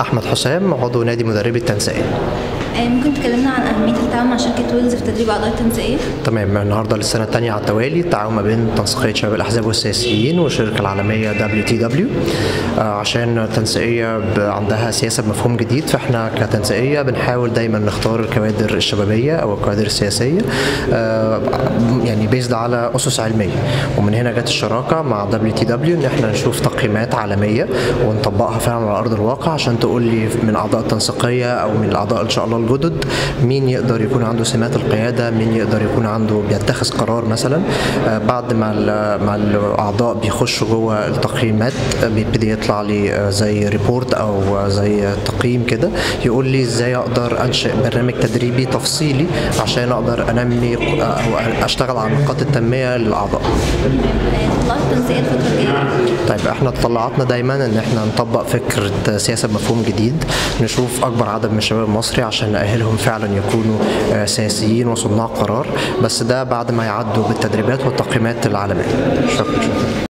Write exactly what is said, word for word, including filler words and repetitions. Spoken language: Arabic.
احمد حسام عضو نادي مدربي التنسيقيه. ممكن تكلمنا عن اهميه التعاون مع شركه ويلز في تدريب اعضاء التنسيقيه؟ تمام، النهارده للسنه الثانيه على التوالي التعاون ما بين تنسيقيه شباب الاحزاب والسياسيين والشركه العالميه دبليو تي دبليو، عشان التنسيقيه عندها سياسه بمفهوم جديد، فاحنا كتنسيقيه بنحاول دايما نختار الكوادر الشبابيه او الكوادر السياسيه يعني بيزد على اسس علميه، ومن هنا جت الشراكه مع دبليو تي دبليو ان احنا نشوف تقييمات عالميه ونطبقها فعلا على ارض الواقع، عشان تقول لي من اعضاء التنسيقيه او من الاعضاء ان شاء الله الجدد مين يقدر يكون عنده سمات القياده، مين يقدر يكون عنده بيتخذ قرار مثلا. بعد ما مع الاعضاء بيخشوا جوه التقييمات بيبتدي يطلع لي زي ريبورت او زي تقييم كده يقول لي ازاي اقدر انشئ برنامج تدريبي تفصيلي عشان اقدر انمي او اشتغل على نقاط التنميه للاعضاء. طيب احنا تطلعاتنا دايما ان احنا نطبق فكره سياسه بمفهوم جديد، نشوف اكبر عدد من الشباب المصري عشان نأهلهم فعلا يكونوا سياسيين وصناع قرار، بس ده بعد ما يعدوا بالتدريبات والتقييمات العالميه. شكرا.